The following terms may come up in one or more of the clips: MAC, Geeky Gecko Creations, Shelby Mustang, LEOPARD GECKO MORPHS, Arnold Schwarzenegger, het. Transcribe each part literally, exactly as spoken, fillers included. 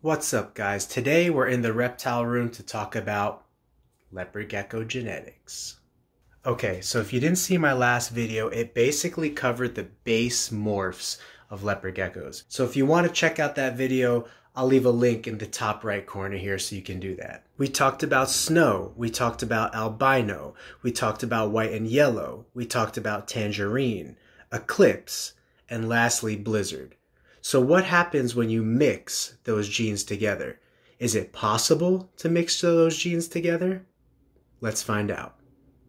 What's up, guys? Today we're in the reptile room to talk about leopard gecko genetics. Okay, so if you didn't see my last video, it basically covered the base morphs of leopard geckos. So if you want to check out that video, I'll leave a link in the top right corner here so you can do that. We talked about snow, we talked about albino, we talked about white and yellow, we talked about tangerine, eclipse, and lastly blizzard. So what happens when you mix those genes together? Is it possible to mix those genes together? Let's find out.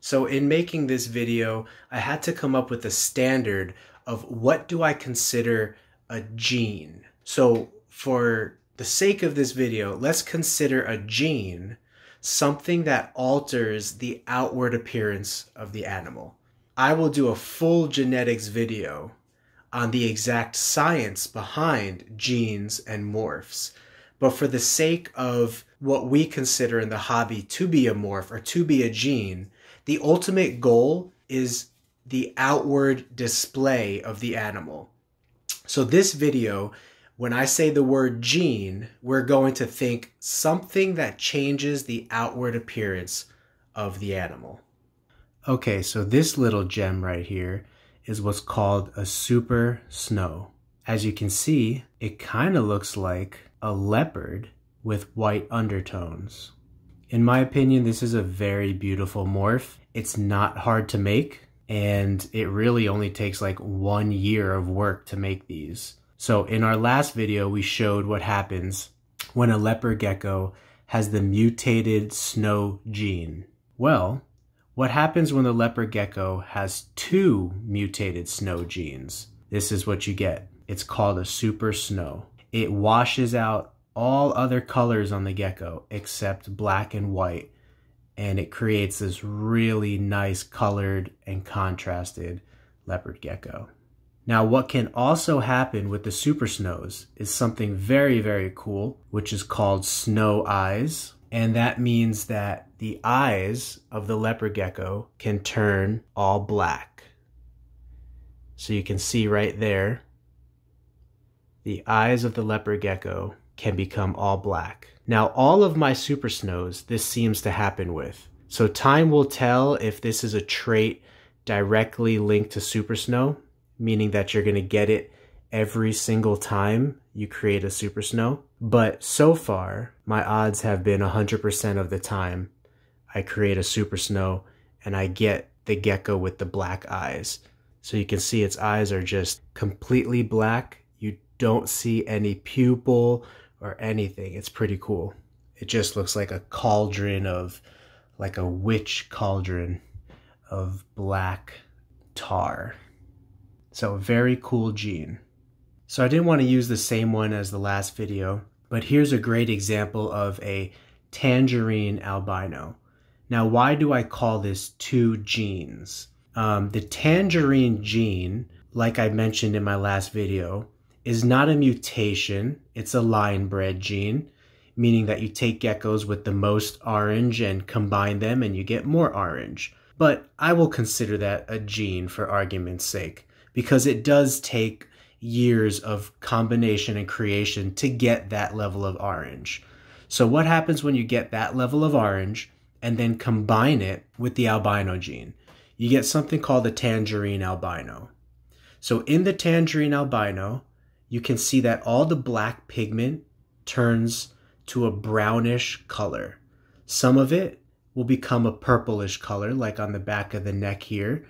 So in making this video, I had to come up with a standard of what do I consider a gene. So for the sake of this video, let's consider a gene something that alters the outward appearance of the animal. I will do a full genetics video on the exact science behind genes and morphs. But for the sake of what we consider in the hobby to be a morph or to be a gene, the ultimate goal is the outward display of the animal. So this video, when I say the word gene, we're going to think something that changes the outward appearance of the animal. Okay, so this little gem right here is what's called a super snow. As you can see, it kind of looks like a leopard with white undertones. In my opinion, this is a very beautiful morph. It's not hard to make, and it really only takes like one year of work to make these. So in our last video, we showed what happens when a leopard gecko has the mutated snow gene. Well, what happens when the leopard gecko has two mutated snow genes? This is what you get. It's called a super snow. It washes out all other colors on the gecko except black and white, and it creates this really nice colored and contrasted leopard gecko. Now, what can also happen with the super snows is something very, very cool, which is called snow eyes. And that means that the eyes of the leopard gecko can turn all black. So you can see right there, the eyes of the leopard gecko can become all black. Now, all of my super snows, this seems to happen with. So time will tell if this is a trait directly linked to super snow, meaning that you're gonna get it every single time you create a super snow. But so far, my odds have been one hundred percent of the time I create a super snow and I get the gecko with the black eyes. So you can see its eyes are just completely black. You don't see any pupil or anything. It's pretty cool. It just looks like a cauldron of, like a witch cauldron of black tar. So a very cool gene. So I didn't want to use the same one as the last video, but here's a great example of a tangerine albino. Now, why do I call this two genes? Um, the tangerine gene, like I mentioned in my last video, is not a mutation. It's a line-bred gene, meaning that you take geckos with the most orange and combine them and you get more orange. But I will consider that a gene for argument's sake, because it does take years of combination and creation to get that level of orange. So what happens when you get that level of orange and then combine it with the albino gene? You get something called the tangerine albino. So in the tangerine albino, you can see that all the black pigment turns to a brownish color. Some of it will become a purplish color, like on the back of the neck here.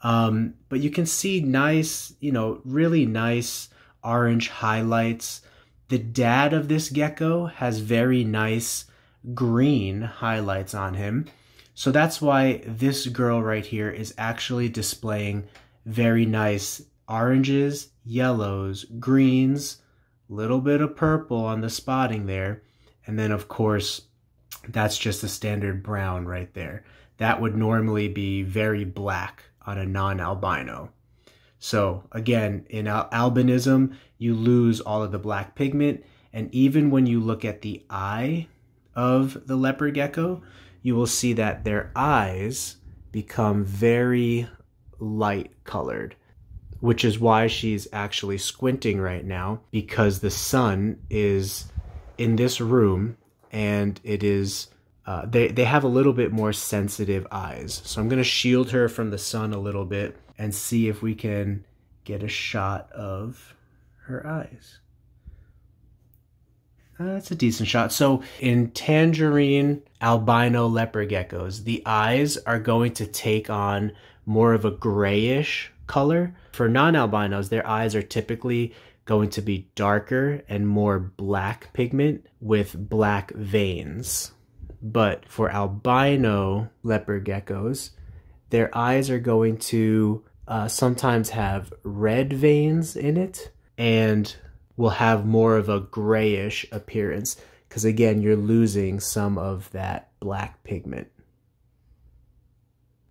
Um, but you can see nice, you know, really nice orange highlights. The dad of this gecko has very nice green highlights on him. So that's why this girl right here is actually displaying very nice oranges, yellows, greens, little bit of purple on the spotting there. And then of course, that's just a standard brown right there. That would normally be very black on a non-albino. So again, in al albinism, you lose all of the black pigment. And even when you look at the eye of the leopard gecko, you will see that their eyes become very light colored, which is why she's actually squinting right now, because the sun is in this room, and it is uh, they they have a little bit more sensitive eyes. So I'm gonna shield her from the sun a little bit and see if we can get a shot of her eyes. Uh, that's a decent shot. So in tangerine albino leopard geckos, the eyes are going to take on more of a grayish color. For non-albinos, their eyes are typically going to be darker and more black pigment with black veins. But for albino leopard geckos, their eyes are going to uh, sometimes have red veins in it and will have more of a grayish appearance, because again, you're losing some of that black pigment.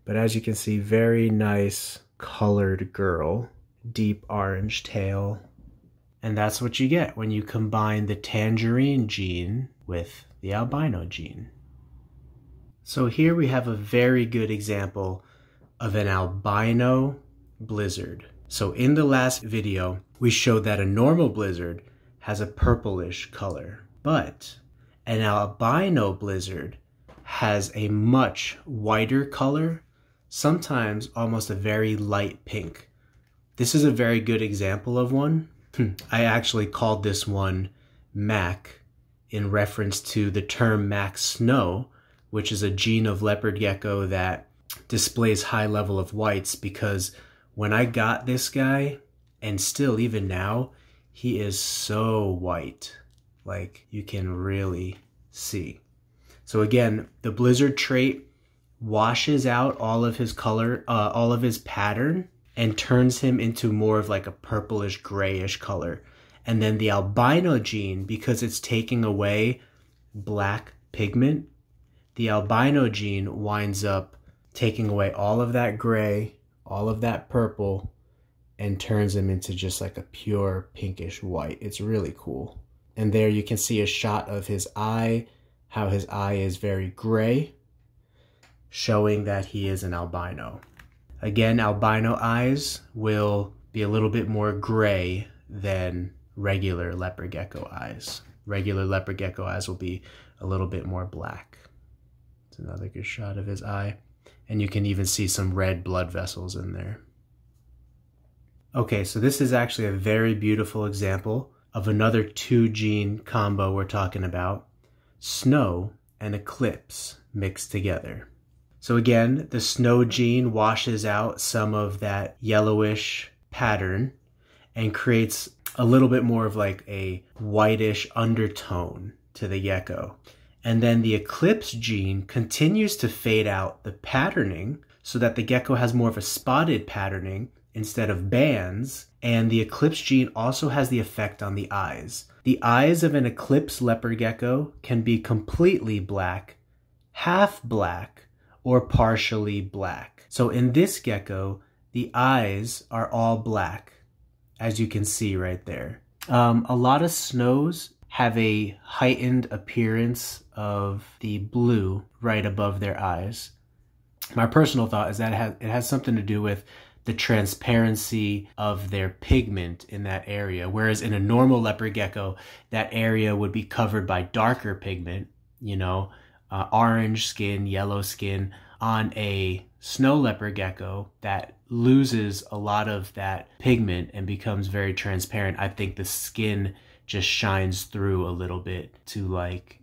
But as you can see, very nice colored girl, deep orange tail. And that's what you get when you combine the tangerine gene with the albino gene. So here we have a very good example of an albino blizzard. So in the last video, we showed that a normal blizzard has a purplish color, but an albino blizzard has a much whiter color, sometimes almost a very light pink. This is a very good example of one. I actually called this one MAC in reference to the term MAC snow, which is a gene of leopard gecko that displays high level of whites, because when I got this guy, and still even now, he is so white. Like, you can really see. So again, the blizzard trait washes out all of his color, uh, all of his pattern, and turns him into more of like a purplish grayish color. And then the albino gene, because it's taking away black pigment, the albino gene winds up taking away all of that gray, all of that purple, and turns him into just like a pure pinkish white. It's really cool. And there you can see a shot of his eye, how his eye is very gray, showing that he is an albino. Again, albino eyes will be a little bit more gray than regular leopard gecko eyes. Regular leopard gecko eyes will be a little bit more black. It's another good shot of his eye. And you can even see some red blood vessels in there. Okay, so this is actually a very beautiful example of another two gene combo we're talking about, snow and eclipse mixed together. So again, the snow gene washes out some of that yellowish pattern and creates a little bit more of like a whitish undertone to the gecko. And then the eclipse gene continues to fade out the patterning so that the gecko has more of a spotted patterning instead of bands. And the eclipse gene also has the effect on the eyes. The eyes of an eclipse leopard gecko can be completely black, half black, or partially black. So in this gecko, the eyes are all black, as you can see right there. Um, a lot of snows have a heightened appearance of the blue right above their eyes. My personal thought is that it has, it has something to do with the transparency of their pigment in that area. Whereas in a normal leopard gecko, that area would be covered by darker pigment, you know, uh, orange skin, yellow skin. On a snow leopard gecko, that loses a lot of that pigment and becomes very transparent. I think the skin just shines through a little bit to like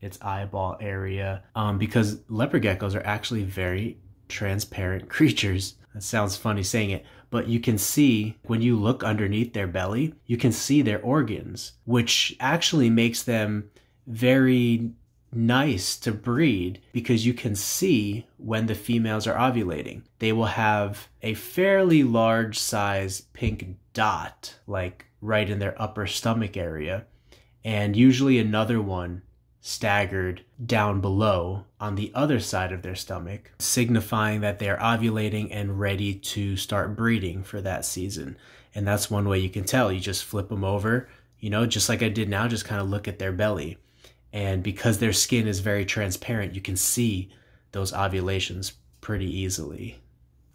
its eyeball area, um, because leopard geckos are actually very transparent creatures. That sounds funny saying it, but you can see when you look underneath their belly, you can see their organs, which actually makes them very nice to breed because you can see when the females are ovulating. They will have a fairly large size pink dot, like right in their upper stomach area, and usually another one staggered down below on the other side of their stomach, signifying that they're ovulating and ready to start breeding for that season. And that's one way you can tell. You just flip them over, you know, just like I did now, just kind of look at their belly. And because their skin is very transparent, you can see those ovulations pretty easily.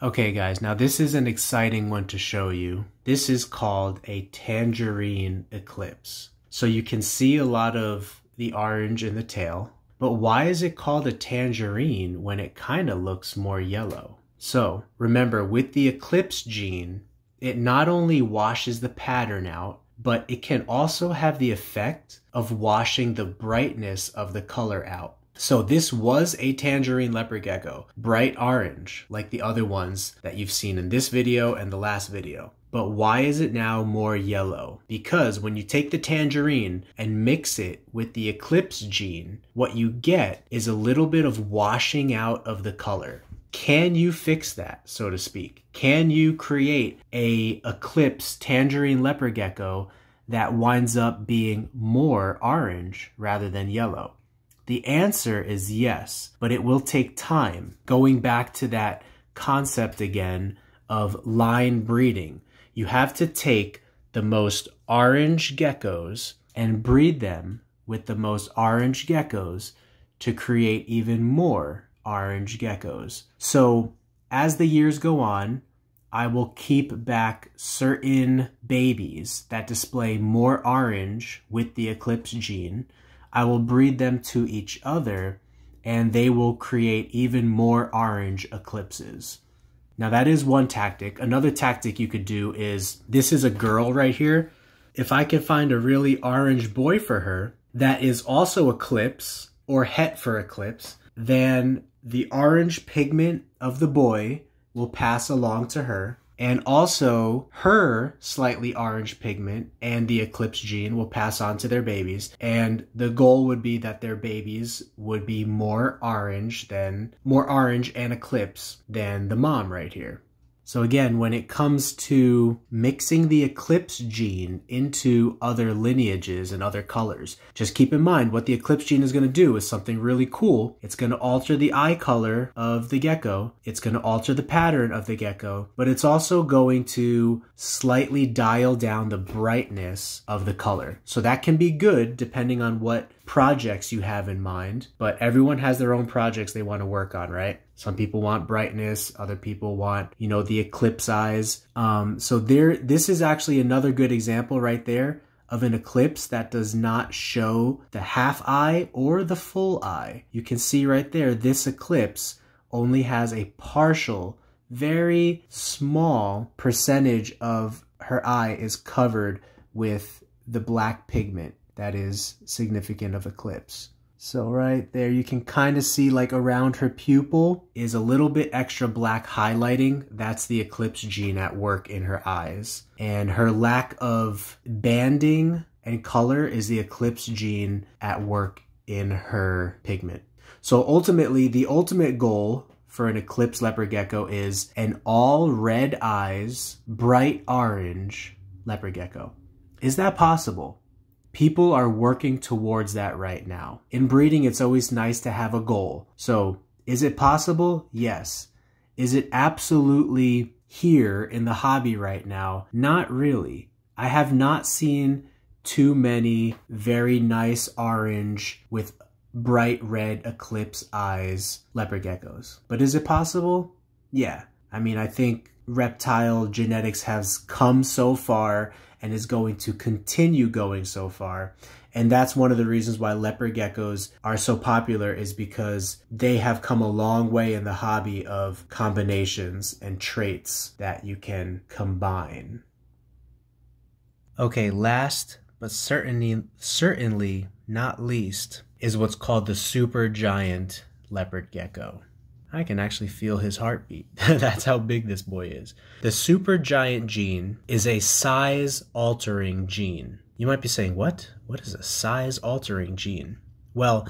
Okay guys, now this is an exciting one to show you. This is called a tangerine eclipse. So you can see a lot of the orange in the tail. But why is it called a tangerine when it kind of looks more yellow? So remember, with the eclipse gene, it not only washes the pattern out, but it can also have the effect of washing the brightness of the color out. So this was a tangerine leopard gecko, bright orange, like the other ones that you've seen in this video and the last video. But why is it now more yellow? Because when you take the tangerine and mix it with the eclipse gene, what you get is a little bit of washing out of the color. Can you fix that, so to speak? Can you create a eclipse tangerine leopard gecko that winds up being more orange rather than yellow? The answer is yes, but it will take time. Going back to that concept again of line breeding, you have to take the most orange geckos and breed them with the most orange geckos to create even more orange geckos. So as the years go on, I will keep back certain babies that display more orange with the eclipse gene. I will breed them to each other and they will create even more orange eclipses. Now that is one tactic. Another tactic you could do is, this is a girl right here. If I can find a really orange boy for her that is also eclipse or het for eclipse, then the orange pigment of the boy will pass along to her, and also her slightly orange pigment and the eclipse gene will pass on to their babies. And the goal would be that their babies would be more orange than more orange and eclipse than the mom right here. So again, when it comes to mixing the eclipse gene into other lineages and other colors, just keep in mind what the eclipse gene is going to do is something really cool. It's going to alter the eye color of the gecko. It's going to alter the pattern of the gecko, but it's also going to slightly dial down the brightness of the color. So that can be good depending on what projects you have in mind, but everyone has their own projects they want to work on, right? Some people want brightness, other people want, you know, the eclipse eyes. Um, so there, this is actually another good example right there of an eclipse that does not show the half eye or the full eye. You can see right there, this eclipse only has a partial, very small percentage of her eye is covered with the black pigment that is significant of eclipse. So right there, you can kind of see like around her pupil is a little bit extra black highlighting. That's the eclipse gene at work in her eyes. And her lack of banding and color is the eclipse gene at work in her pigment. So ultimately, the ultimate goal for an eclipse leopard gecko is an all red eyes, bright orange leopard gecko. Is that possible? People are working towards that right now. In breeding, it's always nice to have a goal. So is it possible? Yes. Is it absolutely here in the hobby right now? Not really. I have not seen too many very nice orange with bright red eclipse eyes leopard geckos. But is it possible? Yeah. I mean, I think reptile genetics has come so far and is going to continue going so far. And that's one of the reasons why leopard geckos are so popular, is because they have come a long way in the hobby of combinations and traits that you can combine. Okay, last but certainly, certainly not least is what's called the supergiant leopard gecko. I can actually feel his heartbeat. That's how big this boy is. The supergiant gene is a size-altering gene. You might be saying, what? What is a size-altering gene? Well,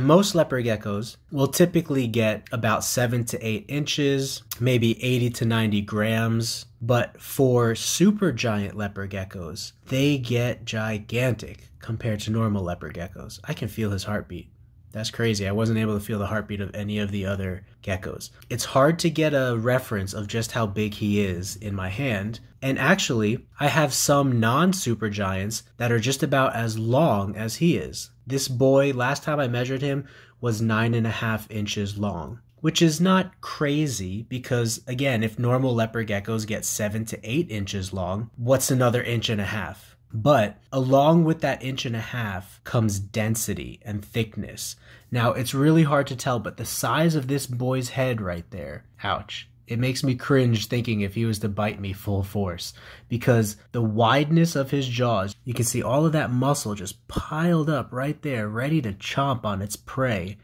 most leopard geckos will typically get about seven to eight inches, maybe eighty to ninety grams. But for supergiant leopard geckos, they get gigantic compared to normal leopard geckos. I can feel his heartbeat. That's crazy. I wasn't able to feel the heartbeat of any of the other geckos. It's hard to get a reference of just how big he is in my hand. And actually, I have some non-supergiants that are just about as long as he is. This boy, last time I measured him, was nine and a half inches long, which is not crazy because, again, if normal leopard geckos get seven to eight inches long, what's another inch and a half? But along with that inch and a half comes density and thickness. Now, it's really hard to tell, but the size of this boy's head right there, ouch. It makes me cringe thinking if he was to bite me full force, because the wideness of his jaws, you can see all of that muscle just piled up right there, ready to chomp on its prey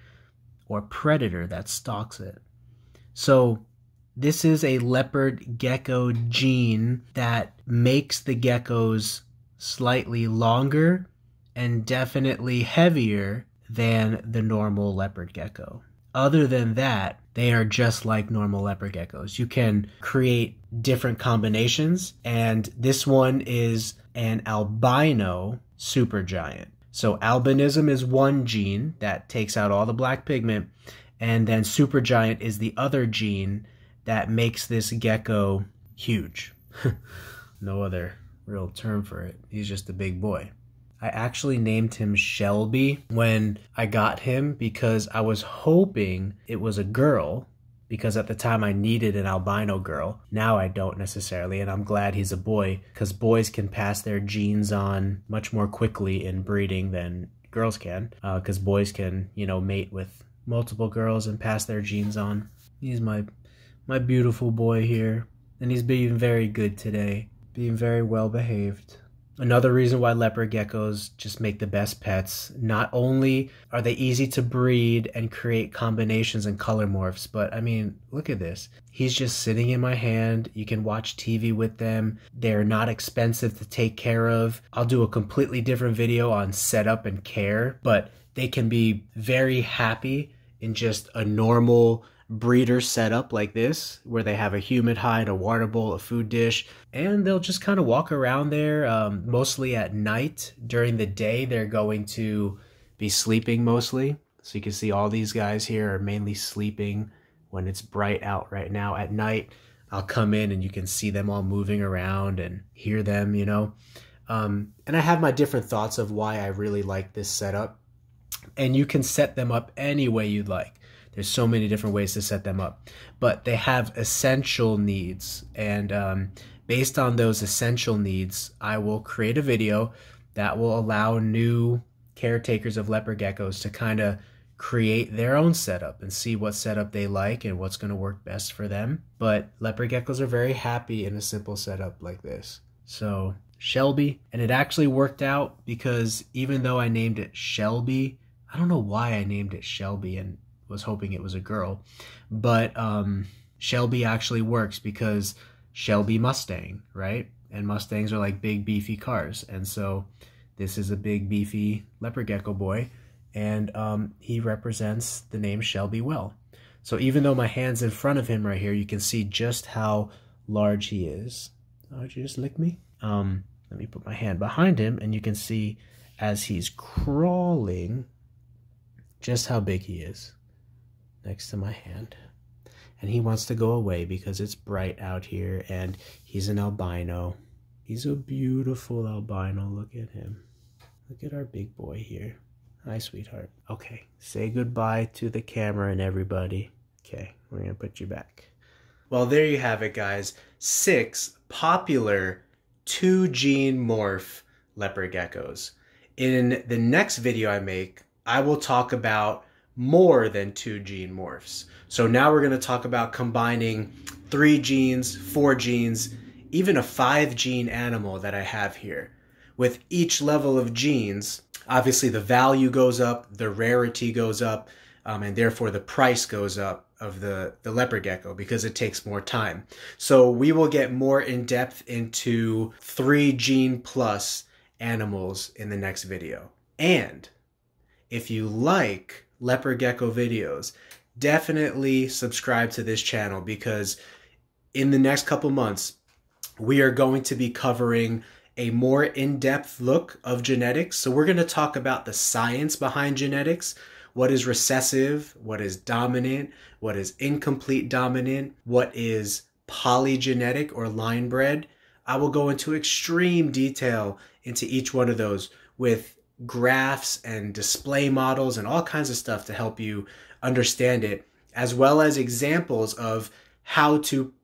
or predator that stalks it. So this is a leopard gecko gene that makes the geckos slightly longer and definitely heavier than the normal leopard gecko. Other than that, they are just like normal leopard geckos. You can create different combinations, and this one is an albino supergiant. So albinism is one gene that takes out all the black pigment, and then supergiant is the other gene that makes this gecko huge. No other real term for it. He's just a big boy. I actually named him Shelby when I got him because I was hoping it was a girl, because at the time I needed an albino girl. Now I don't necessarily, and I'm glad he's a boy, because boys can pass their genes on much more quickly in breeding than girls can, because uh, boys can, you know, mate with multiple girls and pass their genes on. He's my, my beautiful boy here, and he's being very good today, being very well behaved. Another reason why leopard geckos just make the best pets, not only are they easy to breed and create combinations and color morphs, but I mean, look at this. He's just sitting in my hand. You can watch T V with them. They're not expensive to take care of. I'll do a completely different video on setup and care, but they can be very happy in just a normal breeder setup like this, where they have a humid hide, a water bowl, a food dish, and they'll just kind of walk around there, um, mostly at night. During the day, they're going to be sleeping mostly. So you can see all these guys here are mainly sleeping when it's bright out right now. At night, I'll come in and you can see them all moving around and hear them, you know. Um, and I have my different thoughts of why I really like this setup. And you can set them up any way you'd like. There's so many different ways to set them up, but they have essential needs. And um, based on those essential needs, I will create a video that will allow new caretakers of leopard geckos to kind of create their own setup and see what setup they like and what's going to work best for them. But leopard geckos are very happy in a simple setup like this. So Shelby, and it actually worked out because even though I named it Shelby, I don't know why I named it Shelby and was hoping it was a girl, but um, Shelby actually works because Shelby Mustang, right? And Mustangs are like big beefy cars, and so this is a big beefy leopard gecko boy, and um, he represents the name Shelby well. So even though my hand's in front of him right here, you can see just how large he is. Oh, did you just lick me? Um, let me put my hand behind him, and you can see as he's crawling just how big he is. Next to my hand, and he wants to go away because it's bright out here, and he's an albino. He's a beautiful albino. Look at him. Look at our big boy here. Hi, sweetheart. Okay, say goodbye to the camera and everybody. Okay, we're gonna put you back. Well, there you have it, guys. Six popular two gene morph leopard geckos. In the next video I make, I will talk about more than two gene morphs. So now we're going to talk about combining three genes, four genes, even a five gene animal that I have here. With each level of genes, obviously the value goes up, the rarity goes up, um, and therefore the price goes up of the, the leopard gecko because it takes more time. So we will get more in depth into three gene plus animals in the next video. And if you like leopard gecko videos, definitely subscribe to this channel, because in the next couple months we are going to be covering a more in-depth look of genetics. So we're going to talk about the science behind genetics, what is recessive, what is dominant, what is incomplete dominant, what is polygenetic or line bred. I will go into extreme detail into each one of those with graphs and display models and all kinds of stuff to help you understand it, as well as examples of how to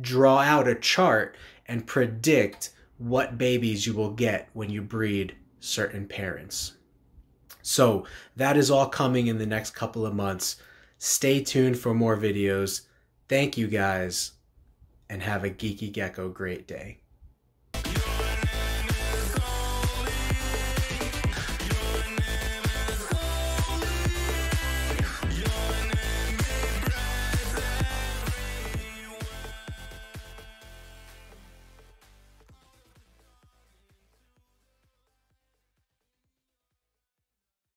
draw out a chart and predict what babies you will get when you breed certain parents. So that is all coming in the next couple of months. Stay tuned for more videos. Thank you guys, and have a geeky gecko great day.